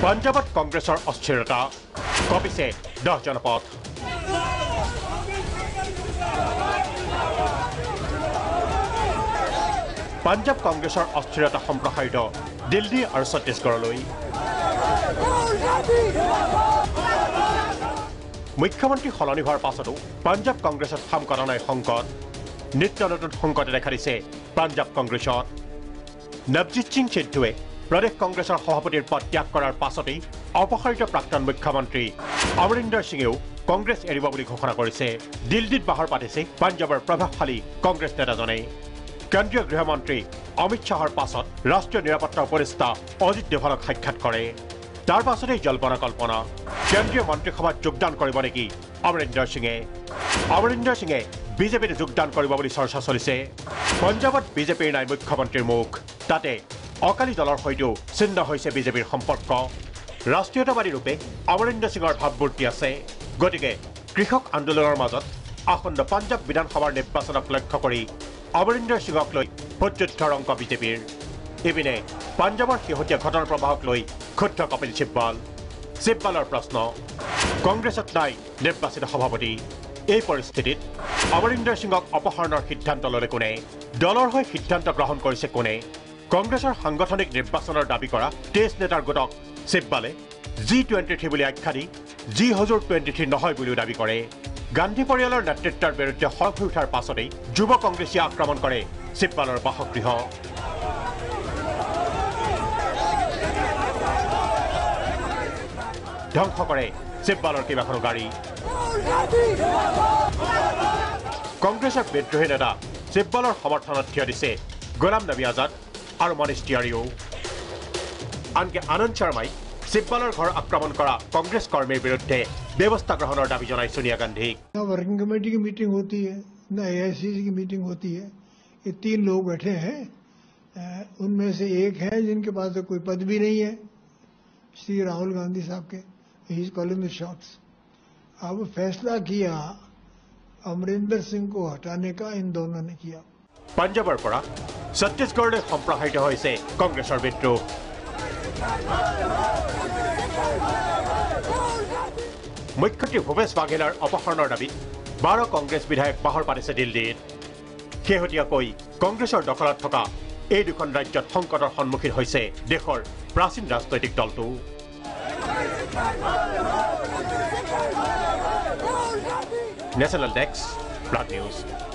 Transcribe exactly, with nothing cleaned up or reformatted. Punjabat Congressor Austerita, copy say, Doh Janapot. Punjab Congressor Austerita Homprahaido, Dildi or Satis Gorloi. Mukhyamontri Holoni Har Pasado, Punjab Congressor Hamkaranai Hongkot, Nitanot Hongkot Rekarise, Punjab Congressor Nabjit Singh Chidduwe. Pradesh Congressor সভাপতিৰ পদ ত্যাগ কৰাৰ পাছতে অপসাৰিত প্ৰাক্তন মুখ্যমন্ত্ৰী অমৰিন্দৰ সিংও কংগ্ৰেছ এৰিব বুলি ঘোষণা কৰিছে দিল্লীত বাহৰ পাতিছে পঞ্জাৱৰ প্ৰভাৱশালী কংগ্ৰেছ নেতাজনে কেন্দ্ৰীয় গৃহমন্ত্ৰী অমিত শাহৰ পাছত ৰাষ্ট্ৰীয় নিৰাপত্তা উপদেষ্টা অজিত ডোভালক সাক্ষাৎ কৰে তাৰ পাছতে জল্পনা কল্পনা কেন্দ্ৰীয় মন্ত্ৰীসভাত যোগদান কৰিব নেকি অমৰিন্দৰ সিংয়ে অমৰিন্দৰ সিংয়ে বিজেপিত যোগদান কৰিব বুলি চৰ্চা চলিছে পঞ্জাৱত বিজেপিৰ নাই মুখ্যমন্ত্ৰীৰ মুখ তাতে অকালি দলৰ হৈটো চিহ্ন হৈছে বিজেপিৰ সম্পৰ্ক ৰাষ্ট্ৰীয়তাবাদী ৰূপে অমৰিন্দৰ সিংৰ ভাবমূৰ্তি আছে গতিকে কৃষক আন্দোলনৰ মাজত আখণ্ড পঞ্জাৱ বিধানসভাৰ নিৰ্বাচনক লক্ষ্য কৰি অমৰিন্দৰ সিংক লৈ প্ৰত্যুত্ত ৰংক বিজেপিৰ এবিনে পঞ্জাৱৰ শেহতীয়া ঘটনাৰ প্ৰভাৱক লৈ ক্ষুদ্ধ কপিল চিব্বাল চিব্বালৰ প্ৰশ্ন কংগ্ৰেছত নাই নিৰ্বাচিত সভাপতি এই পৰিস্থিতিত অমৰিন্দৰ সিংক অপহৰণৰ সিদ্ধান্ত ললে কোনে দলৰ হৈ সিদ্ধান্ত গ্ৰহণ কৰিছে কোনে কংগ্ৰেছৰ সাংগঠনিক নিৰ্বাচনৰ দাবী কৰা তেইছ নেতাৰ গোটক চিব্বালে জি টুৱেণ্টি থ্ৰী বুলি আখ্যা দি জি হজুৰ টুৱেণ্টি থ্ৰী নহয় বুলি দাবী কৰে গান্ধী পৰিয়ালৰ নেতৃত্বৰ বিৰুদ্ধে হৰফ উঠাৰ পাছতে যুৱ কংগ্ৰেছীয়ে আক্ৰমণ কৰে চিব্বালৰ বাসগৃহ ধ্বংস কৰে চিব্বালৰ কেইবাখনো গাড়ী কংগ্ৰেছৰ বিদ্ৰোহী নেতা চিব্বালৰ সমৰ্থনত থিয় দিছে গোলাম নবী আজাদ আৰু মনিষ্টিয়াৰিও আনকি আনন্দ শৰ্মাই চিব্বালৰ ঘৰ আক্ৰমণ কৰা কংগ্ৰেছ কৰ্মীৰ বিৰুদ্ধে ব্যৱস্থা গ্ৰহণৰ দাবী জনাই সোনিয়া গান্ধী वर्किंग कमेटी की मीटिंग होती है ना ए आई सी सी की मीटिंग होती है ये तीन लोग बैठे हैं उनमें से एक है जिनके पास तो कोई पद भी नहीं है श्री राहुल गांधी साहब के he is calling the shots अब फैसला किया अमरिंदर सिंह को हटाने का इन दोनों ने किया पंजाबर पड़ा छत्तीसगढ़ सम्प्रसारित হৈছে কংগ্ৰেছৰ বিদ্ৰোহ মুখ্যমন্ত্ৰী ভূপেশ বাঘেলৰ অপহৰণৰ দাবীত বাৰ কংগ্ৰেছ বিধায়ক বাহৰ পাতিছে দিল্লীত শেহতীয়াকৈ কংগ্ৰেছৰ দখলত থকা এই দুখন ৰাজ্যত সংকটৰ সন্মুখীন হৈছে দেশৰ প্ৰাচীন ৰাজনৈতিক দলটো নেশ্যনেল ডেস্ক ব্লাড নিউজ